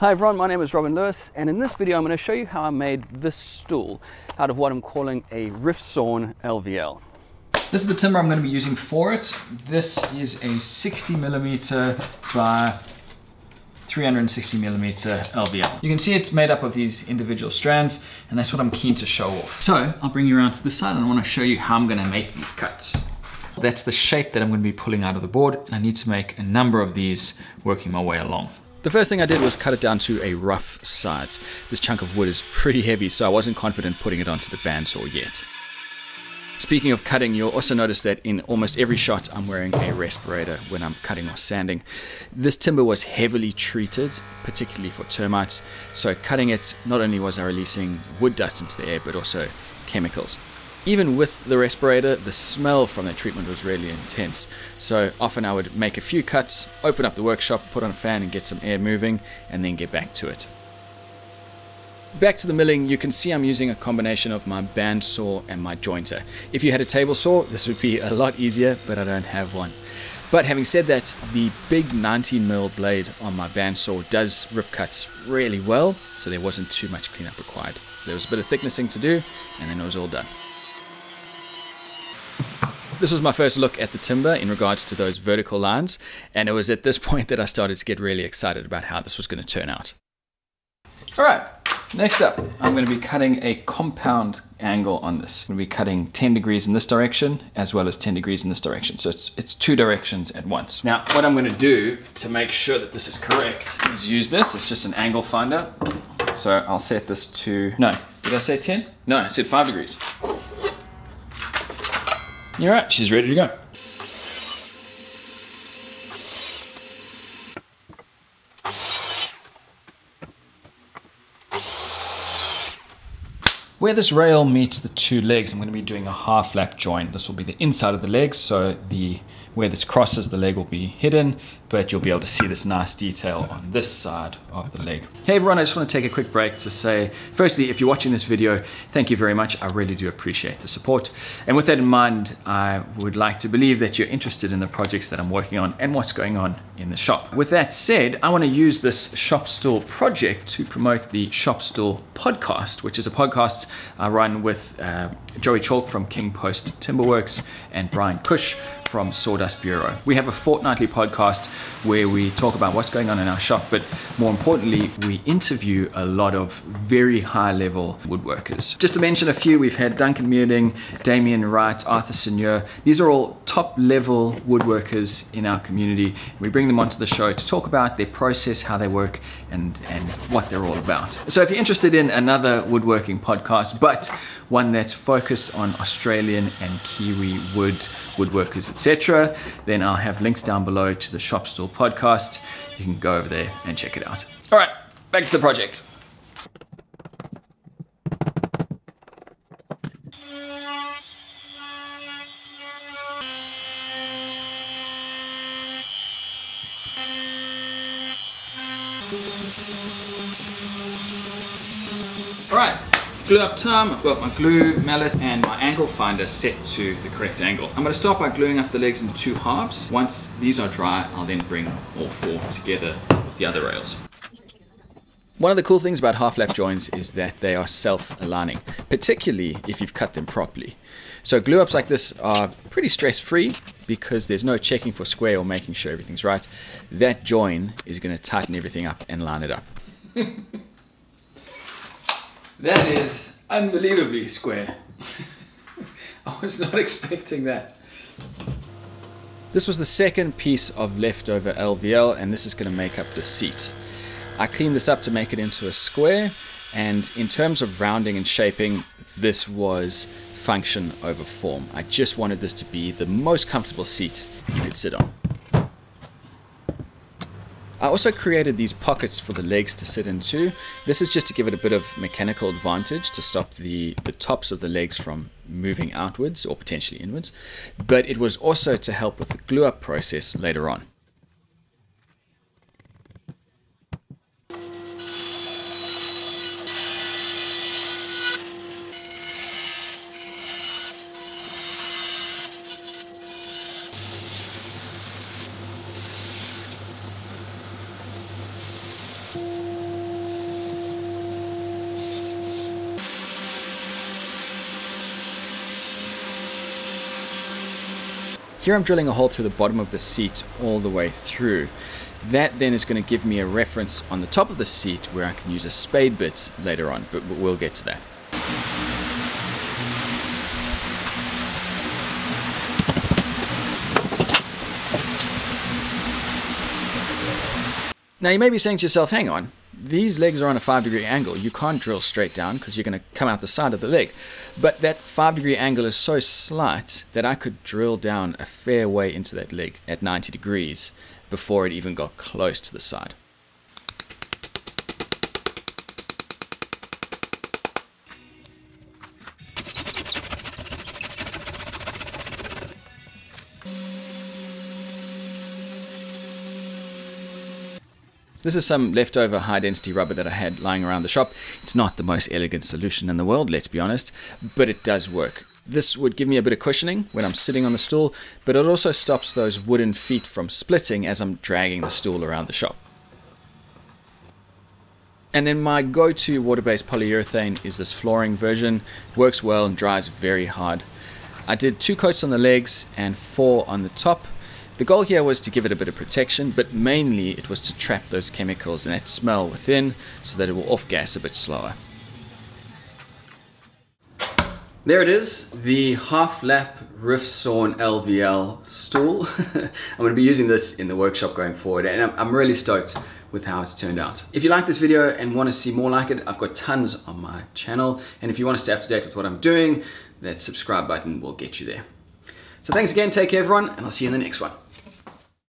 Hi everyone, my name is Robin Lewis, and in this video I'm going to show you how I made this stool out of what I'm calling a Rift Sawn LVL. This is the timber I'm going to be using for it. This is a 60mm by 360mm LVL. You can see it's made up of these individual strands, and that's what I'm keen to show off. So I'll bring you around to this side, and I want to show you how I'm going to make these cuts. That's the shape that I'm going to be pulling out of the board, and I need to make a number of these working my way along. The first thing I did was cut it down to a rough size. This chunk of wood is pretty heavy, so I wasn't confident putting it onto the bandsaw yet. Speaking of cutting, you'll also notice that in almost every shot I'm wearing a respirator when I'm cutting or sanding. This timber was heavily treated, particularly for termites, so cutting it, not only was I releasing wood dust into the air, but also chemicals. Even with the respirator, the smell from the treatment was really intense. So often I would make a few cuts, open up the workshop, put on a fan and get some air moving, and then get back to it. Back to the milling, you can see I'm using a combination of my bandsaw and my jointer. If you had a table saw, this would be a lot easier, but I don't have one. But having said that, the big 90mm blade on my bandsaw does rip cuts really well, so there wasn't too much cleanup required. So there was a bit of thicknessing to do, and then it was all done. This was my first look at the timber in regards to those vertical lines, and it was at this point that I started to get really excited about how this was going to turn out. All right, next up, I'm going to be cutting a compound angle on this. I'm going to be cutting 10 degrees in this direction as well as 10 degrees in this direction. So it's two directions at once. Now, what I'm going to do to make sure that this is correct is use this. It's just an angle finder. So I'll set this to, no, did I say 10? No, I said 5 degrees. You're right, she's ready to go. Where this rail meets the two legs, I'm going to be doing a half lap join. This will be the inside of the legs, so where this crosses, the leg will be hidden, but you'll be able to see this nice detail on this side of the leg. Hey everyone, I just want to take a quick break to say, firstly, if you're watching this video, thank you very much. I really do appreciate the support. And with that in mind, I would like to believe that you're interested in the projects that I'm working on and what's going on in the shop. With that said, I want to use this Shop Stool project to promote the Shop Stool podcast, which is a podcast I run with Joey Chalk from King Post Timberworks and Brian Cush from Sawdust Bureau. We have a fortnightly podcast where we talk about what's going on in our shop, but more importantly, we interview a lot of very high-level woodworkers. Just to mention a few, we've had Duncan Meirling, Damien Wright, Arthur Seigneur. These are all top-level woodworkers in our community. We bring them onto the show to talk about their process, how they work, and what they're all about. So if you're interested in another woodworking podcast, but one that's focused on Australian and Kiwi woodworkers, etc., then I'll have links down below to the Shop Stool podcast. You can go over there and check it out. All right, back to the project. All right. Glue up time, I've got my glue mallet and my angle finder set to the correct angle. I'm going to start by gluing up the legs in two halves. Once these are dry, I'll then bring all four together with the other rails. One of the cool things about half lap joins is that they are self-aligning, particularly if you've cut them properly. So glue ups like this are pretty stress-free because there's no checking for square or making sure everything's right. That join is going to tighten everything up and line it up. That is unbelievably square. I was not expecting that. This was the second piece of leftover LVL, and this is going to make up the seat. I cleaned this up to make it into a square, and in terms of rounding and shaping, this was function over form. I just wanted this to be the most comfortable seat you could sit on. I also created these pockets for the legs to sit into. This is just to give it a bit of mechanical advantage to stop the tops of the legs from moving outwards or potentially inwards, but it was also to help with the glue up process later on. Here I'm drilling a hole through the bottom of the seat all the way through. That then is going to give me a reference on the top of the seat where I can use a spade bit later on, but we'll get to that. Now you may be saying to yourself, hang on, these legs are on a 5-degree angle. You can't drill straight down because you're going to come out the side of the leg. But that 5-degree angle is so slight that I could drill down a fair way into that leg at 90 degrees before it even got close to the side. This is some leftover high-density rubber that I had lying around the shop. It's not the most elegant solution in the world, let's be honest, but it does work. This would give me a bit of cushioning when I'm sitting on the stool, but it also stops those wooden feet from splitting as I'm dragging the stool around the shop. And then my go-to water-based polyurethane is this flooring version. It works well and dries very hard. I did 2 coats on the legs and 4 on the top. The goal here was to give it a bit of protection, but mainly it was to trap those chemicals and that smell within so that it will off-gas a bit slower. There it is, the half-lap Rift Sawn LVL stool. I'm going to be using this in the workshop going forward, and I'm really stoked with how it's turned out. If you like this video and want to see more like it, I've got tons on my channel, and if you want to stay up to date with what I'm doing, that subscribe button will get you there. So thanks again, take care everyone, and I'll see you in the next one.